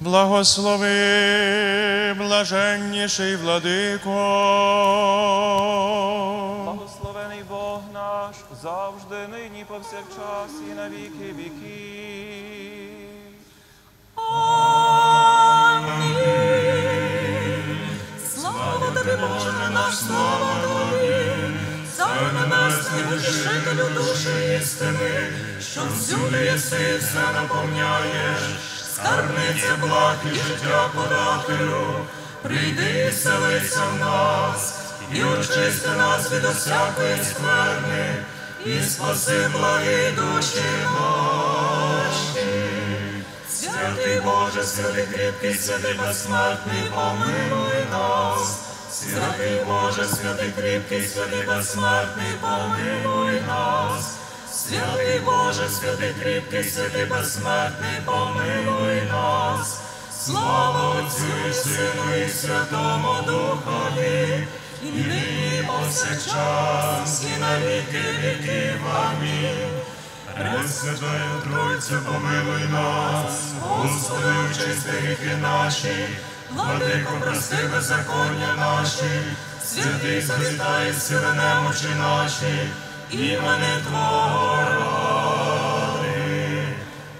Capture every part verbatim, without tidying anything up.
Благослови, блаженніший Владико. Благословений Бог наш, завжди, нині, повсякчас і на віки віків. Амінь. Слава Тобі, Боже наш, слава Тобі, цар небесний, утішителю душі істини, що всюди єси і все наповняєш. Скарбниця благ і життя подателю, прийди і селися в нас, і очисти нас від усякої скверни, і спаси благі душі наші. Святий Боже, святий кріпкий, святий безсмертний, помилуй нас. Святий Боже, святий кріпкий, святий безсмертний, помилуй нас. Святий Боже, святий кріпкий, святий безсмертний, помилуй нас. Слава Отцю і Сину і Святому Духові, і нині, і повсякчас, і на віки віків. Амінь. Пресвятая Тройця, помилуй нас, Господи, очисти гріхи наші, Владико, прости беззаконня наші, святий, завітай, зціли немочі наші, імені Твого ради.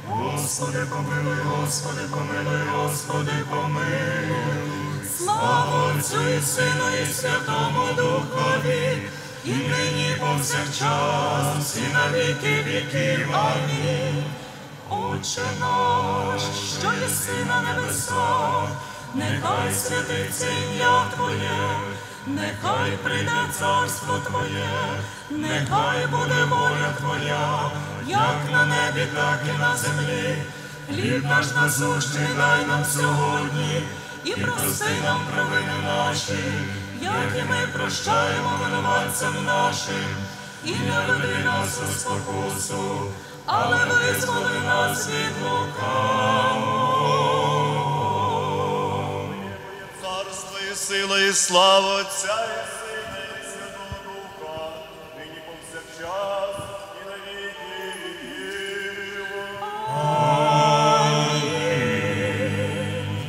Господи, помилуй, Господи, помилуй, Господи, помилуй. Слава Отцю і Сину і Святому Духові, і нині, і повсякчас, і на віки віків. Амінь. Отче наш, що єси на небесах, нехай святиться ім'я Твоє, нехай прийде царство Твоє, нехай буде воля Твоя, як на небі, так і на землі. Хліб наш насущний дай нам сьогодні, і прости нам провини наші, як і ми прощаємо винуватцям нашим. І не веди нас у спокусу, але визволи нас від лукавого. Сила і слава Отця і Сина і Святого Духа, нині повсякчас і на віки віків. Амінь.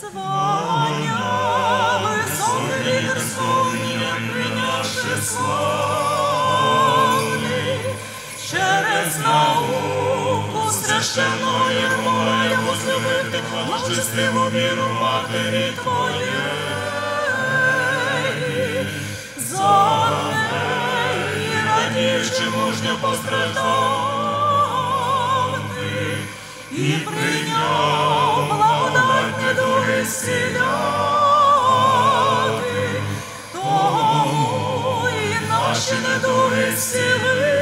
Звання високий і красуня, прийнявши славний, через науку страшеної Твоєї возлюбити божественну віру Матері Твоєї. За неї радіючи мужньо постраждати, і прийняв благодать недуги зціляти, тому і наші недуги зціли,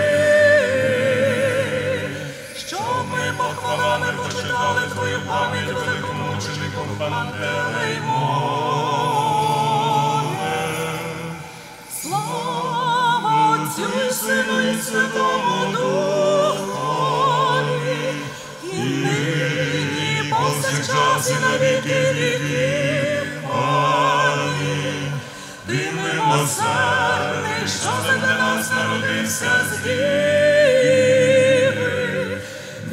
щоб ми похвалами почитали Твою пам'ять великомученику Пантелеймону. Слава Отцю і Сину і Святому Духові, і нині, і повсякчас, і на віки віків. Амінь. Ти милосердний, що задля нас народився з Діви,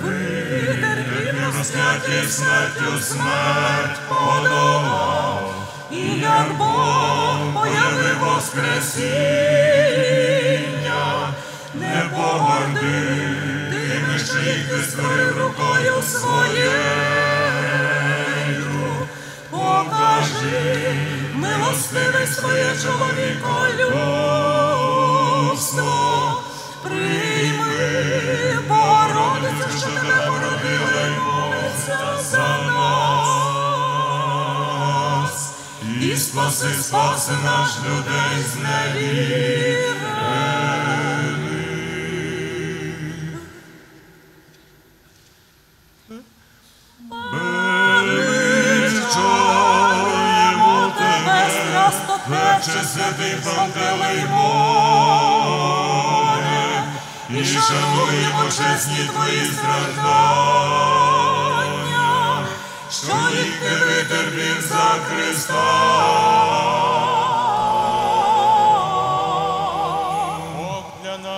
витерпів розп'яття і смертю смерть подолав, і як Бог появи воскресіння, не погорди тими, що їх ти створив рукою своєю. Покажи милостиве своє чоловіколюбство, прийми породицю, що тебе породила й молиться за нас. І спаси, спаси наш людей з невірених. Величаємо тебе, Хлебче святий Пантелеймоне, і що шануємо чесні твої страждання, що їх ти витерпів за Христа.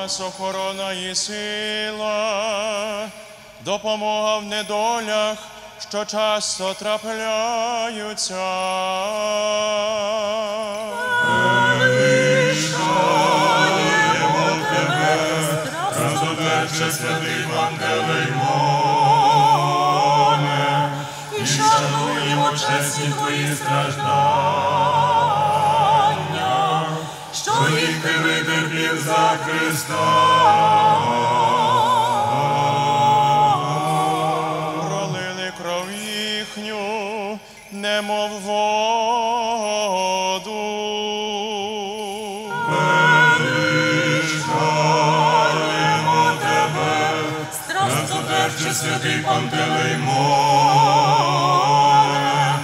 Нас охорона і сила, допомога в недолях, що часто трапляються. Величаємо тебе, разоблече святий Пантелеймоне, і шануємо чесні твої страждання, що їх ти витерпів за Христа. Пролили кров їхню, немов воду. Величаємо тебе, страстотерпче святий Пантелеймоне,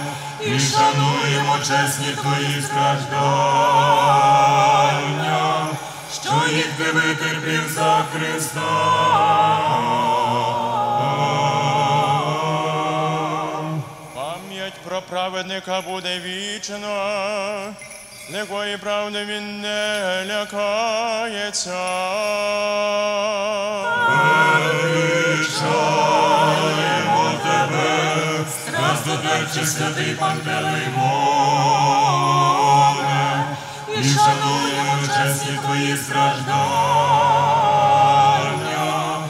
і шануємо чесні твої страждання, що їх ти витерпів за Христа. Пам'ять про праведника буде вічна, лихої правди він не лякається. Величаємо тебе, страстотерпче святий Пантелеймоне, і шануємо чесні твої страждання,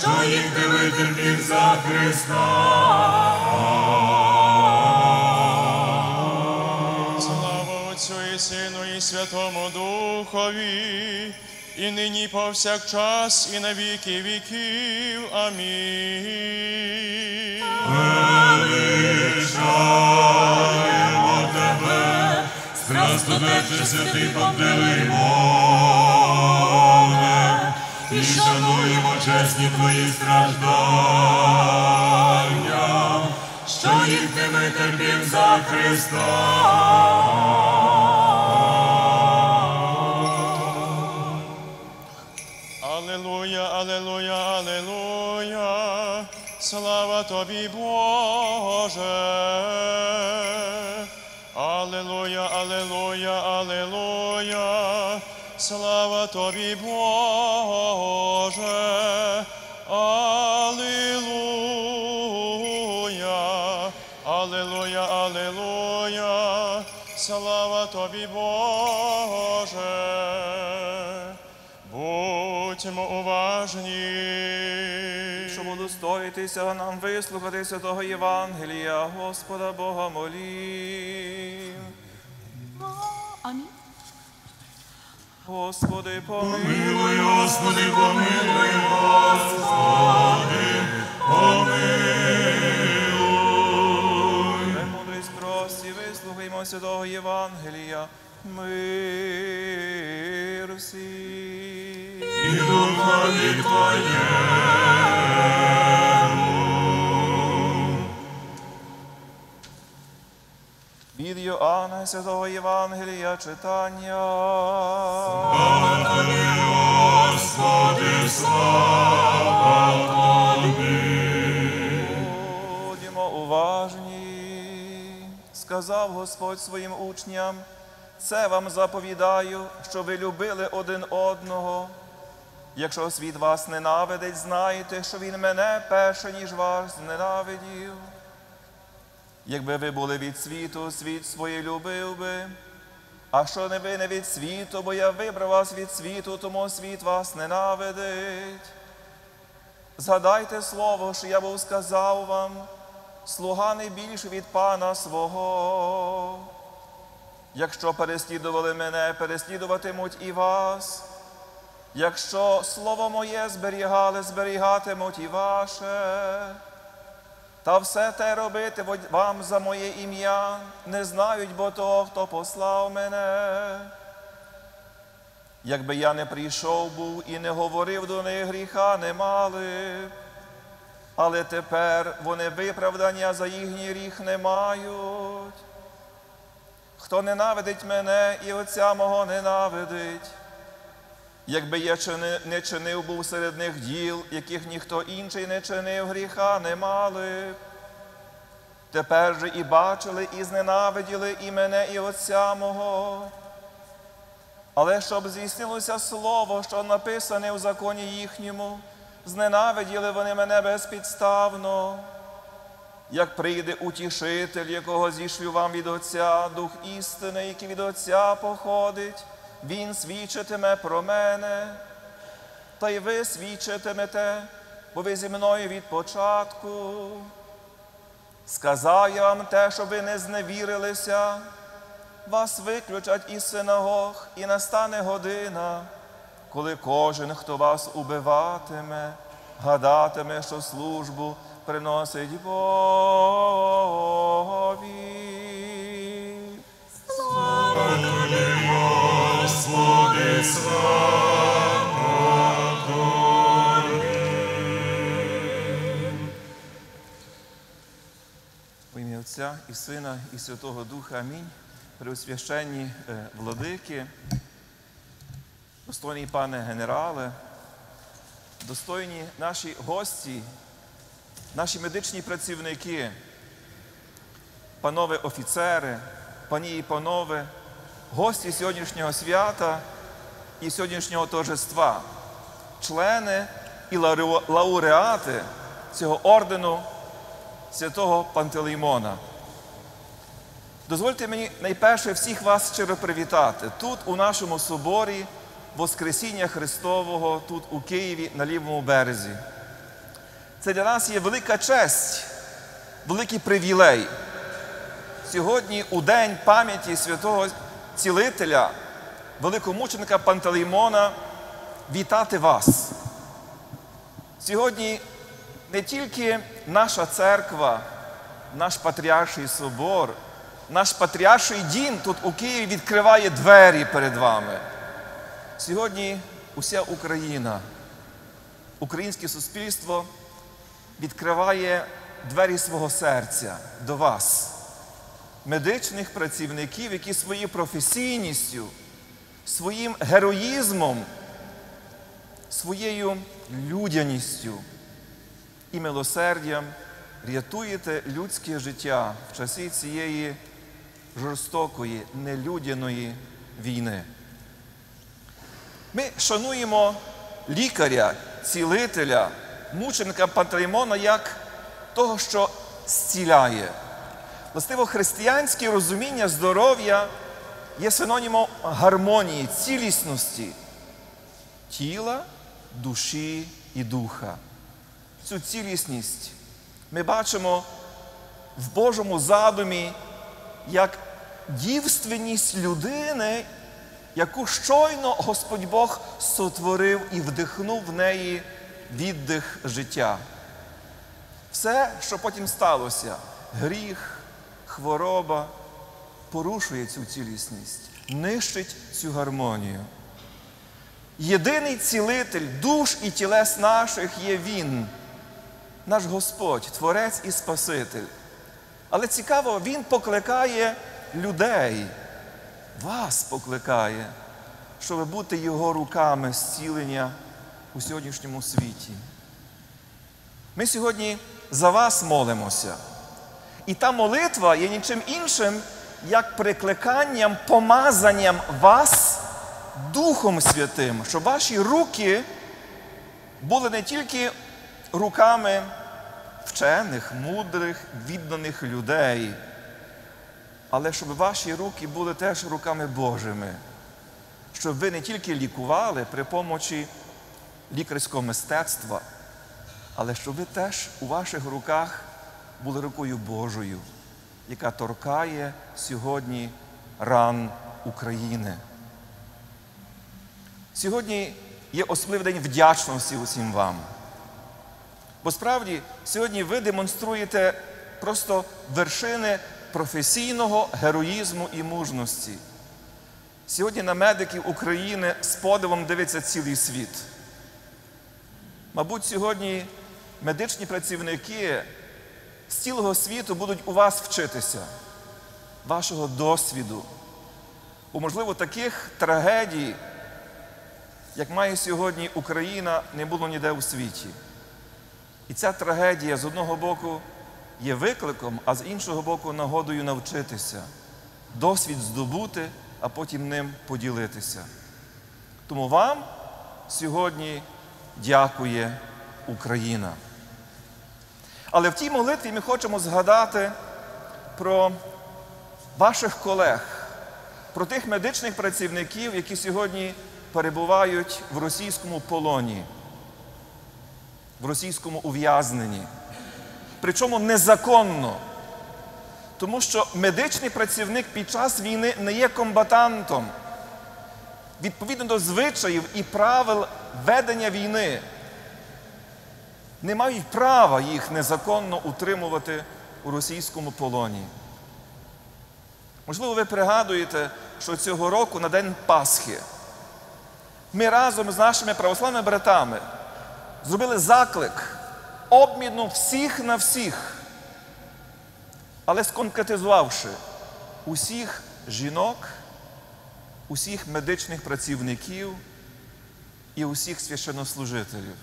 що їх ти витерпів за Христа. Слава Отцю і Сину, і Святому Духові, і нині повсякчас, і на віки віків. Амінь. Величаємо тебе, страстотерпче святий Пантелеймоне, і шануємо чесні твої страждання, що їх ти витерпів за Христа. Алелуя, алелуя, алелуя, слава тобі, Боже. Алелуя, алелуя, алелуя, слава тобі, Боже. Алелуя, алелуя, алелуя, слава тобі, Боже. Будьмо уважні, щоб удостоїтися нам вислухати святого Євангелія Господа Бога молім. Амінь. Господи, помилуй, Господи, помилуй, Господи, помилуй. Премудрість прості, вислухаймо святого Євангелія. Мир всім. І духові твоєму. Від Йоанна святого Євангелія читання. Слава тобі, Господи, слава тобі. Будьмо уважні. Сказав Господь своїм учням: це вам заповідаю, що ви любили один одного. Якщо світ вас ненавидить, знайте, що він мене перше, ніж вас ненавидів. Якби ви були від світу, світ своє любив би. А що не ви не від світу, бо я вибрав вас від світу, тому світ вас ненавидить. Згадайте слово, що я був сказав вам: слуга не більше від пана свого. Якщо переслідували мене, переслідуватимуть і вас. Якщо слово моє зберігали, зберігатимуть і ваше. Та все те робити вам за моє ім'я не знають, бо того, хто послав мене. Якби я не прийшов був і не говорив до них, гріха не мали. Але тепер вони виправдання за їхній гріх не мають. Хто ненавидить мене, і отця мого ненавидить. Якби я не чинив був серед них діл, яких ніхто інший не чинив, гріха не мали. Тепер же і бачили, і зненавиділи і мене, і Отця мого. Але щоб здійснилося слово, що написане в законі їхньому, зненавиділи вони мене безпідставно. Як прийде утішитель, якого зішлю вам від Отця, Дух істини, який від Отця походить, Він свідчитиме про мене, та й ви свідчитимете, бо ви зі мною від початку. Сказав я вам те, щоб ви не зневірилися. Вас виключать із синагог, і настане година, коли кожен, хто вас убиватиме, гадатиме, що службу приносить Богові. Слава тобі, Господи, слава тобі. У ім'я Отця і Сина, і Святого Духа. Амінь. Преосвященні владики, достойний пане генерале, достойні наші гості, наші медичні працівники, панове офіцери, пані і панове, гості сьогоднішнього свята і сьогоднішнього торжества, члени і лауреати цього ордену святого Пантелеймона. Дозвольте мені найперше всіх вас щиро привітати тут, у нашому соборі Воскресіння Христового, тут у Києві, на Лівому березі. Це для нас є велика честь, великий привілей. Сьогодні, у день пам'яті святого цілителя, великомученика Пантелеймона, вітати вас. Сьогодні не тільки наша церква, наш Патріарший собор, наш Патріарший дім тут у Києві відкриває двері перед вами. Сьогодні уся Україна, українське суспільство відкриває двері свого серця до вас, медичних працівників, які своєю професійністю, своїм героїзмом, своєю людяністю і милосердям рятуєте людське життя в часі цієї жорстокої, нелюдяної війни. Ми шануємо лікаря, цілителя, мученика Пантелеймона як того, що зціляє. Властиво, християнське розуміння здоров'я є синонімом гармонії, цілісності тіла, душі і духа. Цю цілісність ми бачимо в Божому задумі як дівственність людини, яку щойно Господь Бог сотворив і вдихнув в неї віддих життя. Все, що потім сталося, гріх, хвороба, порушує цю цілісність, нищить цю гармонію. Єдиний цілитель душ і тілес наших є Він, наш Господь, Творець і Спаситель. Але цікаво, Він покликає людей, вас покликає, щоб бути Його руками зцілення у сьогоднішньому світі. Ми сьогодні за вас молимося. І та молитва є нічим іншим, як прикликанням, помазанням вас Духом Святим, щоб ваші руки були не тільки руками вчених, мудрих, відданих людей, але щоб ваші руки були теж руками Божими, щоб ви не тільки лікували при помочі лікарського мистецтва, але щоб ви теж у ваших руках були рукою Божою, яка торкає сьогодні ран України. Сьогодні є особливий день вдячності усім вам. Бо справді, сьогодні ви демонструєте просто вершини професійного героїзму і мужності. Сьогодні на медиків України з подивом дивиться цілий світ. Мабуть, сьогодні медичні працівники з цілого світу будуть у вас вчитися, вашого досвіду, у, можливо, таких трагедій, як має сьогодні Україна, не було ніде у світі. І ця трагедія, з одного боку, є викликом, а з іншого боку, нагодою навчитися, досвід здобути, а потім ним поділитися. Тому вам сьогодні дякує Україна. Але в тій молитві ми хочемо згадати про ваших колег, про тих медичних працівників, які сьогодні перебувають в російському полоні, в російському ув'язненні. Причому незаконно, тому що медичний працівник під час війни не є комбатантом. Відповідно до звичаїв і правил ведення війни, не мають права їх незаконно утримувати у російському полоні. Можливо, ви пригадуєте, що цього року на День Пасхи ми разом з нашими православними братами зробили заклик обміну всіх на всіх, але сконкретизувавши усіх жінок, усіх медичних працівників і усіх священнослужителів.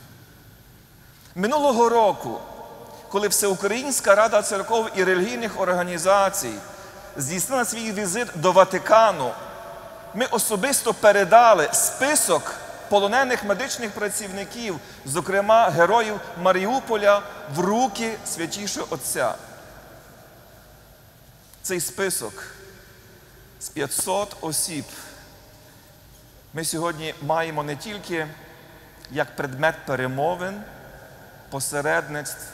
Минулого року, коли Всеукраїнська рада церков і релігійних організацій здійснила свій візит до Ватикану, ми особисто передали список полонених медичних працівників, зокрема героїв Маріуполя, в руки Святішого Отця. Цей список з п'ятсот осіб ми сьогодні маємо не тільки як предмет перемовин, посередництв,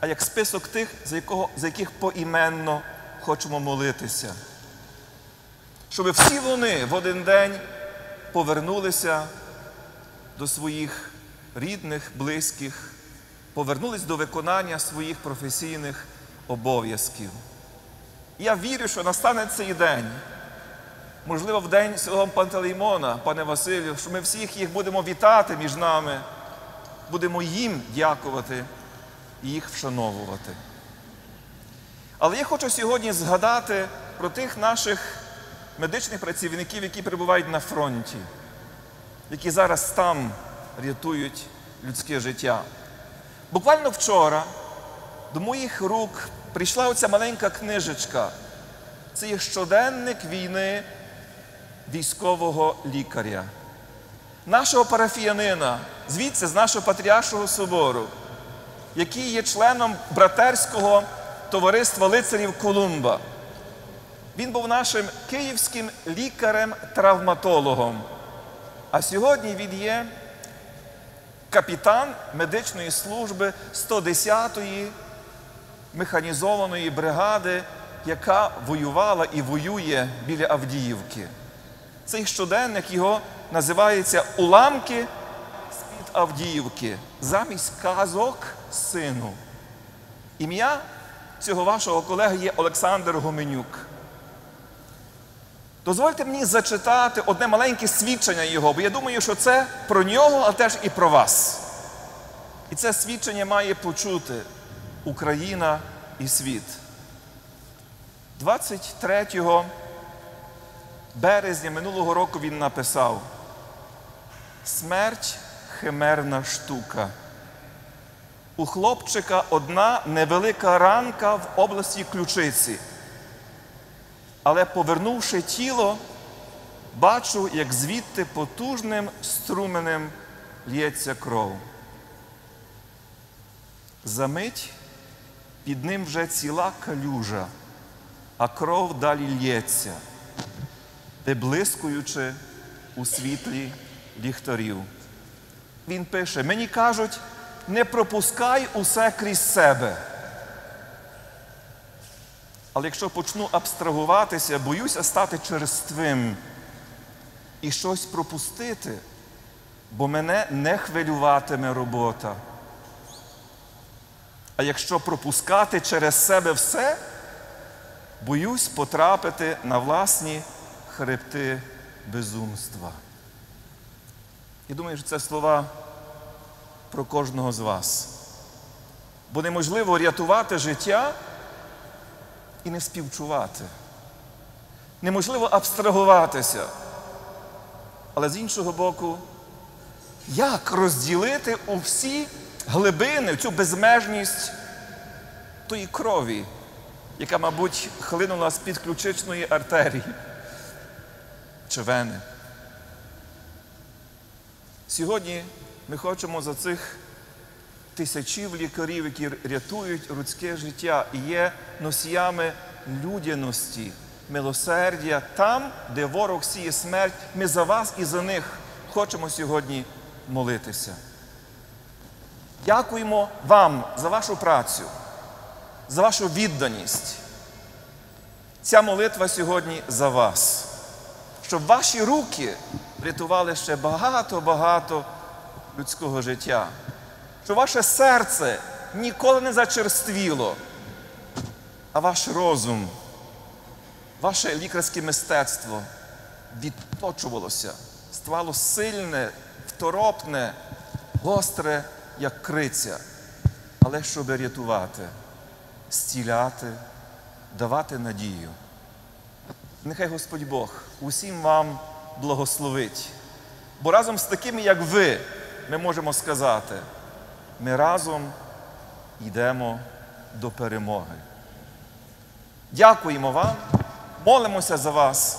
а як список тих, за, якого, за яких поіменно хочемо молитися. Щоб всі вони в один день повернулися до своїх рідних, близьких, повернулись до виконання своїх професійних обов'язків. Я вірю, що настане цей день, можливо, в день святого Пантелеймона, пане Василю, що ми всіх їх будемо вітати між нами, будемо їм дякувати і їх вшановувати. Але я хочу сьогодні згадати про тих наших медичних працівників, які перебувають на фронті, які зараз там рятують людське життя. Буквально вчора до моїх рук прийшла оця маленька книжечка. Це є щоденник війни військового лікаря, нашого парафіянина, звідси, з нашого Патріаршого собору, який є членом братерського товариства лицарів Колумба. Він був нашим київським лікарем-травматологом, а сьогодні він є капітан медичної служби сто десятої механізованої бригади, яка воювала і воює біля Авдіївки. Цей щоденник його називається «Уламки з-під Авдіївки. Замість казок сину». Ім'я цього вашого колеги є Олександр Гоменюк. Дозвольте мені зачитати одне маленьке свідчення його, бо я думаю, що це про нього, а теж і про вас. І це свідчення має почути Україна і світ. двадцять третього березня минулого року він написав: «Смерть – химерна штука. У хлопчика одна невелика ранка в області ключиці. Але, повернувши тіло, бачу, як звідти потужним струменем лється кров. Замить під ним вже ціла калюжа, а кров далі лється, виблискуючи у світлі ліхтарів». Він пише: «Мені кажуть, не пропускай усе крізь себе. Але якщо почну абстрагуватися, боюся стати черствим і щось пропустити, бо мене не хвилюватиме робота. А якщо пропускати через себе все, боюсь потрапити на власні хребти безумства». Я думаю, що це слова про кожного з вас. Бо неможливо рятувати життя і не співчувати. Неможливо абстрагуватися. Але з іншого боку, Як розділити у всі глибини, в цю безмежність тої крові, яка, мабуть, хлинула з-під ключичної артерії чи вени? Сьогодні ми хочемо за цих тисячів лікарів, які рятують людське життя і є носіями людяності, милосердя. Там, де ворог сіє смерть, ми за вас і за них хочемо сьогодні молитися. Дякуємо вам за вашу працю, за вашу відданість. Ця молитва сьогодні за вас. Щоб ваші руки рятували ще багато-багато людського життя. Щоб ваше серце ніколи не зачерствіло, а ваш розум, ваше лікарське мистецтво відточувалося, ставало сильне, второпне, гостре, як криця. Але щоб рятувати, зціляти, давати надію. Нехай Господь Бог усім вам благословить. Бо разом з такими, як ви, ми можемо сказати, ми разом йдемо до перемоги. Дякуємо вам, молимося за вас,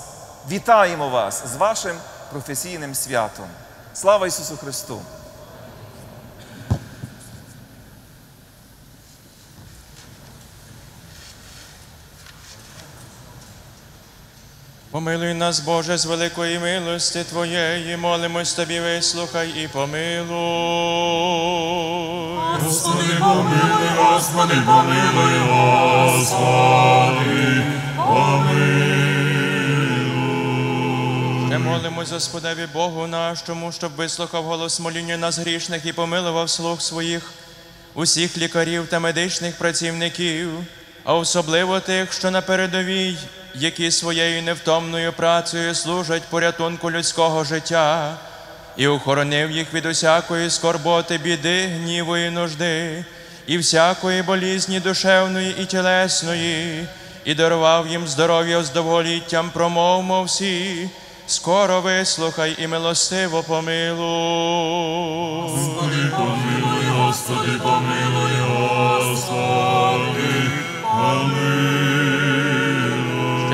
вітаємо вас з вашим професійним святом. Слава Ісусу Христу! Помилуй нас, Боже, з великої милості Твоєї, молимось Тобі, вислухай і помилуй. Господи, помилуй, Господи, помилуй, Господи, помилуй. Ми молимось Господеві Богу нашому, щоб вислухав голос моління нас грішних і помилував слух своїх усіх лікарів та медичних працівників, а особливо тих, що на передовій, які своєю невтомною працею служать порятунку людського життя, і охоронив їх від усякої скорботи, біди, гніву і нужди, і всякої болізні душевної і тілесної, і дарував їм здоров'я з довголіттям, промовмо всі, скоро вислухай і милостиво помилуй. Господи, помилуй, Господи, помилуй, Господи, помилуй.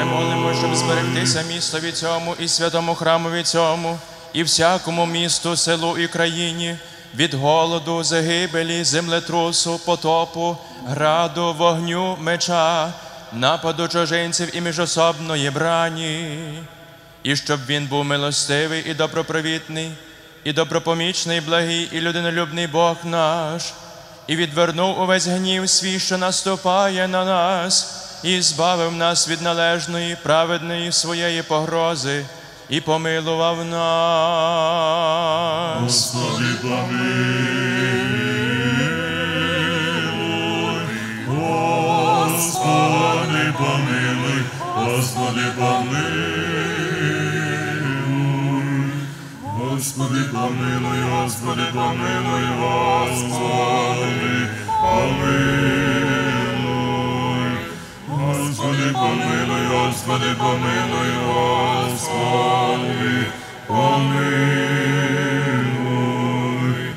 Молимо, щоб зберегтися місто від цьому, і святому храму від цьому, і всякому місту, селу і країні від голоду, загибелі, землетрусу, потопу, граду, вогню, меча, нападу чужинців і міжособної брані. І щоб він був милостивий і добропривітний, і добропомічний, благий, і людинолюбний Бог наш, і відвернув увесь гнів свій, що наступає на нас, і збавив нас від належної, праведної своєї погрози, і помилував нас. Господи, помилуй, Господи, помилуй, Господи, помилуй, Господи, помилуй, Господи, помилуй, Господи, помилуй. Господи, помилуй, Господи, помилуй, Господи, помилуй,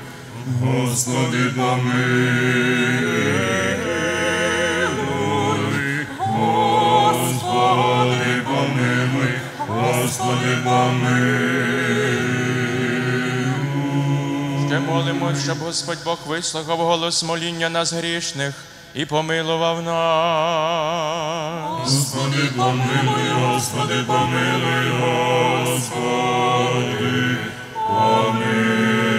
Господи, помилуй, Господи, помилуй, Господи, помилуй. Ще молимось, щоб Господь Бог вислухав голос моління нас грішних і помилував нас. Господи, помилуй, Господи, помилуй, Господи, помилуй.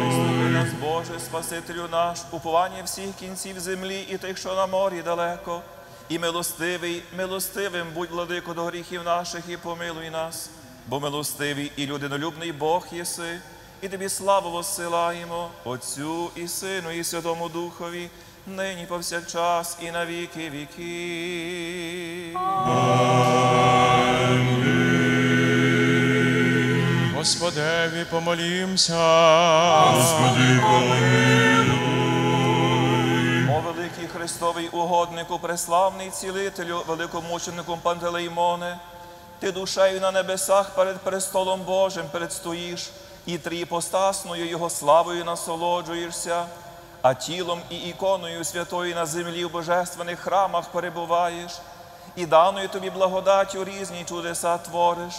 Вислухай нас, Боже, Спасителю наш, уповання всіх кінців землі і тих, що на морі далеко, і милостивий, милостивим будь, владико, до гріхів наших, і помилуй нас, бо милостивий і людинолюбний Бог єси, і Тобі славу воссилаємо, Отцю і Сину, і Святому Духові, нині повсякчас і на віки віки. Амінь. Господеві помолімся. Господи, помилуй. О великий Христовий угоднику, преславний цілителю, великомученику Пантелеймоне, ти душею на небесах перед престолом Божим предстоїш, і триіпостасною Його славою насолоджуєшся, а тілом і іконою святою на землі в божественних храмах перебуваєш, і даною тобі благодаттю різні чудеса твориш.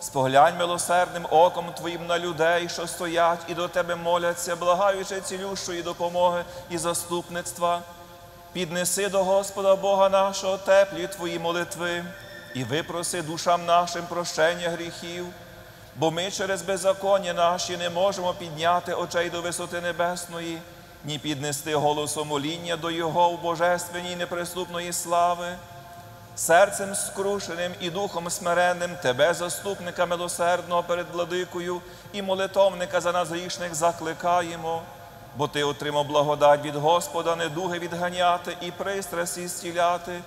Споглянь милосердним оком твоїм на людей, що стоять і до тебе моляться, благаючи цілющої допомоги і заступництва. Піднеси до Господа Бога нашого теплі твої молитви і випроси душам нашим прощення гріхів, бо ми через беззаконня наші не можемо підняти очей до висоти небесної, ні піднести голосом моління до Його в божественній неприступної слави. Серцем скрушеним і духом смиренним тебе, заступника милосердного перед владикою і молитовника за нас грішних, закликаємо, бо ти отримав благодать від Господа недуги відганяти і пристрасті зціляти.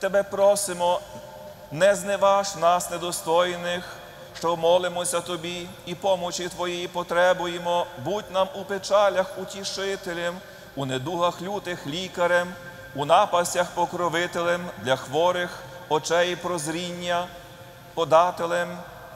Тебе просимо, не зневаж нас недостойних, що молимося тобі і помочі твоєї потребуємо. Будь нам у печалях утішителем, у недугах лютих лікарем, у напастях покровителем, для хворих очей прозріння подателем,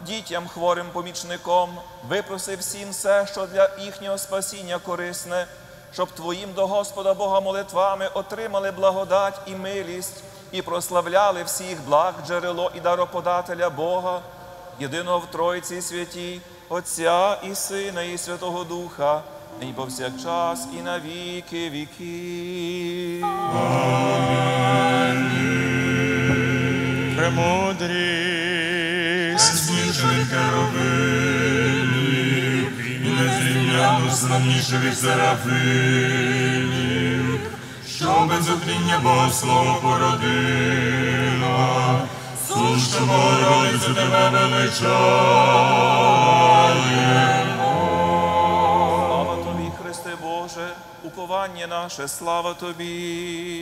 дітям хворим помічником. Випроси всім все, що для їхнього спасіння корисне, щоб твоїм до Господа Бога молитвами отримали благодать і милість, і прославляли всіх благ джерело і дароподателя Бога, єдиного в Тройці святій, Отця і Сина, і Святого Духа, і повсякчас, і на віки віки. Амінь. Премудрість звишених керовимів, і незрівняно славніших серафимів, що без утління Бога слово породило, слушно Богородицю тебе величає. Уповання наше, слава тобі.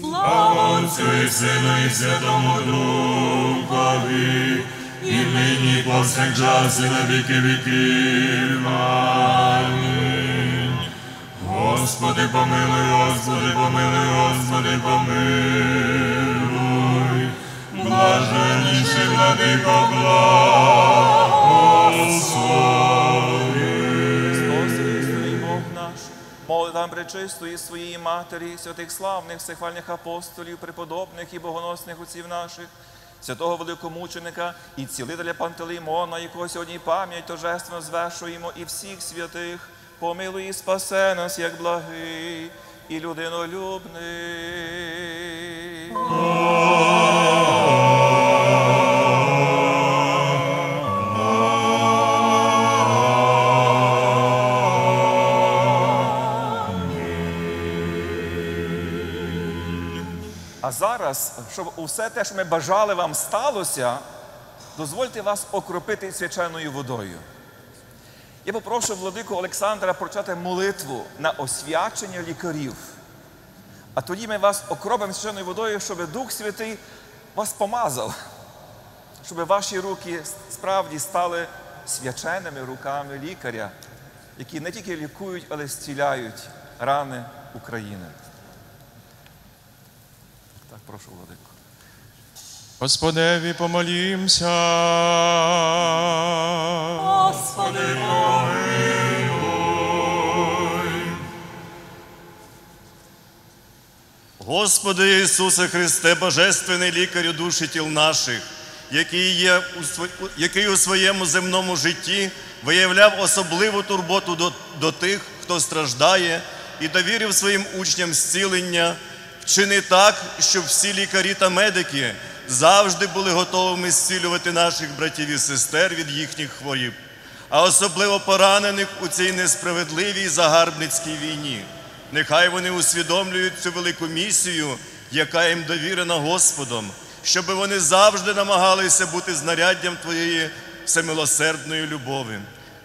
Слава Отцю і Сину і Святому Духові, і нині і повсякчас і на віки віків. Амінь. Господи, помилуй, Господи, помилуй, Господи, помилуй. Блаженніший владико, благослови. Молитвам пречистої своєї Матері, святих славних, всехвальних апостолів, преподобних і богоносних отців наших, святого великомученика і цілителя Пантелеймона, якого сьогодні пам'ять торжественно звершуємо, і всіх святих, помилуй і спаси нас, як благий і людинолюбний. Зараз, щоб усе те, що ми бажали, вам сталося, дозвольте вас окропити свяченою водою. Я попрошу владику Олександра прочитати молитву на освячення лікарів. А тоді ми вас окропимо свяченою водою, щоб Дух Святий вас помазав, щоб ваші руки справді стали свяченими руками лікаря, які не тільки лікують, але й зціляють рани України. Так, прошу, владику. Господеві помолімся. Господи, помилуй. Господи Ісусе Христе, божественний лікарю душі тіл наших, який є, який у своєму земному житті виявляв особливу турботу до, до тих, хто страждає, і довірив своїм учням зцілення, вчини так, щоб всі лікарі та медики завжди були готовими зцілювати наших братів і сестер від їхніх хворіб, а особливо поранених у цій несправедливій загарбницькій війні. Нехай вони усвідомлюють цю велику місію, яка їм довірена Господом, щоб вони завжди намагалися бути знаряддям твоєї всемилосердної любові.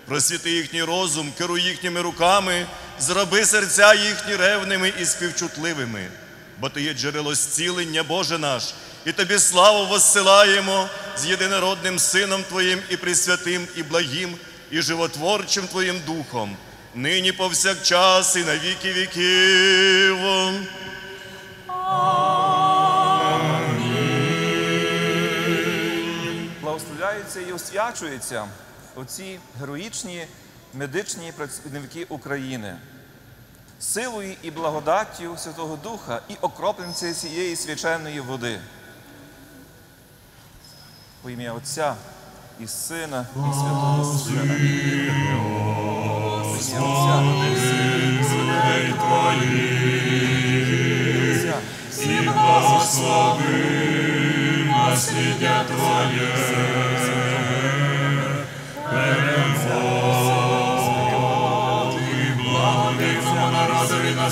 Просвіти їхній розум, керуй їхніми руками, зроби серця їхні ревними і співчутливими. Бо ти є джерело зцілення, Боже наш, і тобі славу воссилаємо з єдинородним Сином Твоїм і пресвятим, і благим, і животворчим Твоїм Духом, нині повсякчас і на віки віків. Амінь. почитаються і освячуються оці героїчні медичні працівники України. Силою і благодаттю Святого Духа і окропленці цієї свяченої води. У ім'я Отця і Сина, і Святого Духа. І благослови насліддя Твоє, перемоги, благодійного народові на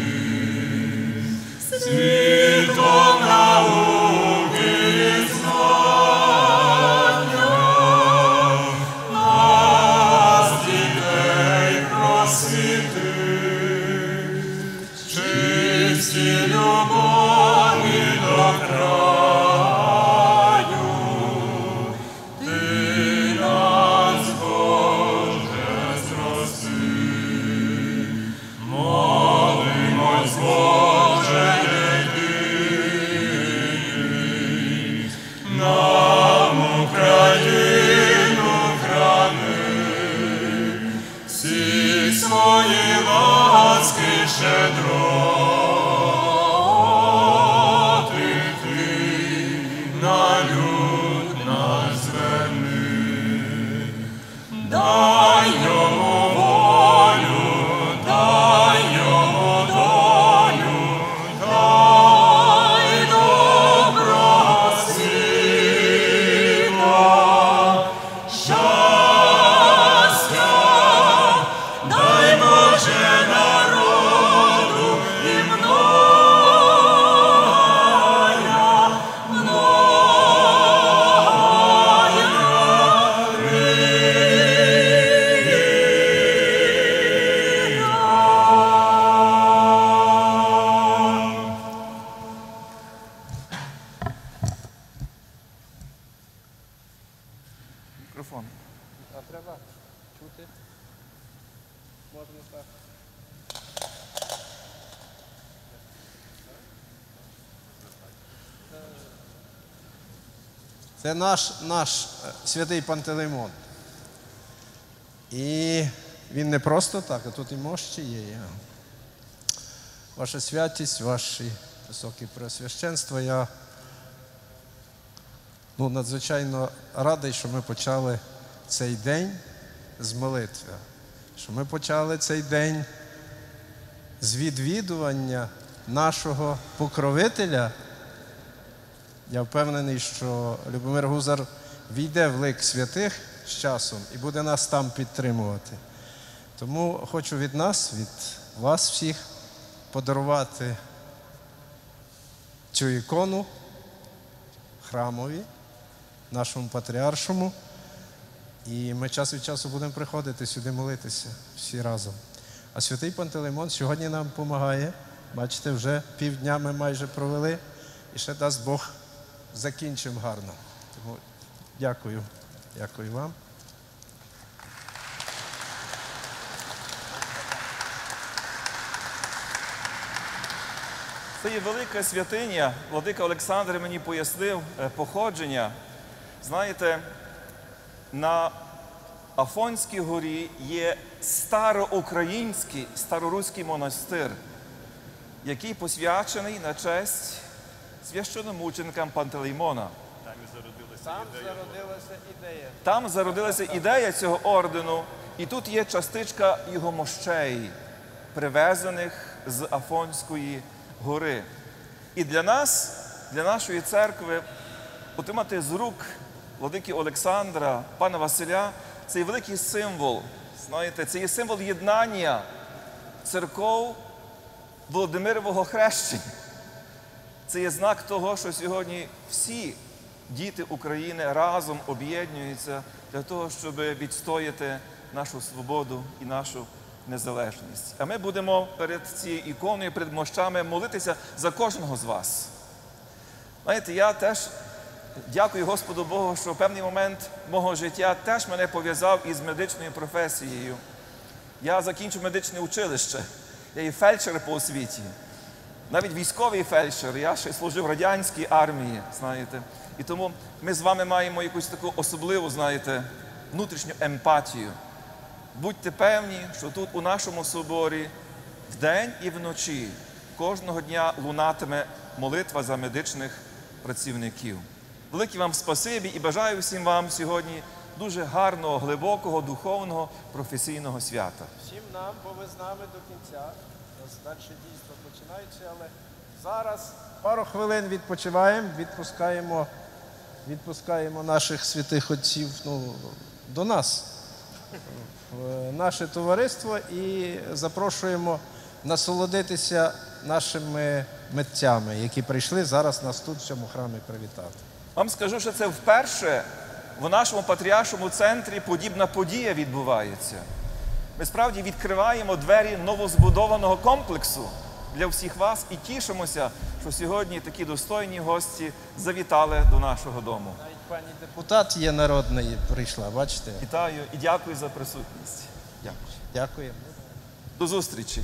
Це наш, наш святий Пантелеймон. І він не просто так, а тут і мощі є. Ваша святість, ваші високі преосвященства. Я ну, надзвичайно радий, що ми почали цей день з молитви. Що ми почали цей день з відвідування нашого покровителя. Я впевнений, що Любомир Гузар війде в лик святих з часом і буде нас там підтримувати. Тому хочу від нас, від вас всіх подарувати цю ікону храмові, нашому патріаршому. І ми час від часу будемо приходити сюди молитися всі разом. А святий Пантелеймон сьогодні нам допомагає. Бачите, вже півдня ми майже провели. І ще дасть Бог закінчимо гарно. Тому дякую. Дякую вам. Це є велика святиня. Владика Олександр мені пояснив походження. Знаєте, на Афонській горі є староукраїнський, староруський монастир, який посвячений на честь священномученикам Пантелеймона. Там зародилася ідея. Там зародилася ідея цього ордену, і тут є частичка його мощей, привезених з Афонської гори. І для нас, для нашої церкви, отримати з рук владики Олександра, пана Василя, це є великий символ, знаєте, це є символ єднання церков Володимирового хрещення. Це є знак того, що сьогодні всі діти України разом об'єднуються для того, щоб відстояти нашу свободу і нашу незалежність. А ми будемо перед цією іконою, перед мощами молитися за кожного з вас. Знаєте, я теж дякую Господу Богу, що в певний момент мого життя теж мене пов'язав із медичною професією. Я закінчив медичне училище, я є фельдшер по освіті. Навіть військовий фельдшер, я ще служив в радянській армії, знаєте. І тому ми з вами маємо якусь таку особливу, знаєте, внутрішню емпатію. Будьте певні, що тут у нашому соборі вдень і вночі кожного дня лунатиме молитва за медичних працівників. Велике вам спасибі і бажаю всім вам сьогодні дуже гарного, глибокого, духовного, професійного свята. Всім нам, бо ви з нами до кінця. Далі дійство починається, але зараз пару хвилин відпочиваємо, відпускаємо, відпускаємо наших святих отців, ну, до нас, в наше товариство, і запрошуємо насолодитися нашими митцями, які прийшли зараз нас тут в цьому храмі привітати. Вам скажу, що це вперше в нашому Патріаршому центрі подібна подія відбувається. Ми справді відкриваємо двері новозбудованого комплексу для всіх вас і тішимося, що сьогодні такі достойні гості завітали до нашого дому. Навіть пані депутат є народної прийшла, бачите? Вітаю і дякую за присутність. Дякую. Дякую. До зустрічі.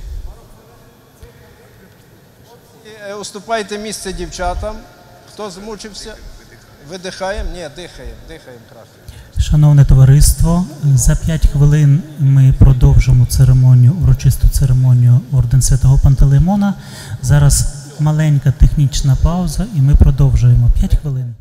Хлопці, уступайте місце дівчатам. Хто змучився? Видихаємо? Ні, дихаємо, дихаємо краще. Шановне товариство, за п'ять хвилин ми продовжимо церемонію, урочисту церемонію Орден Святого Пантелеймона. Зараз маленька технічна пауза і ми продовжуємо. п'ять хвилин.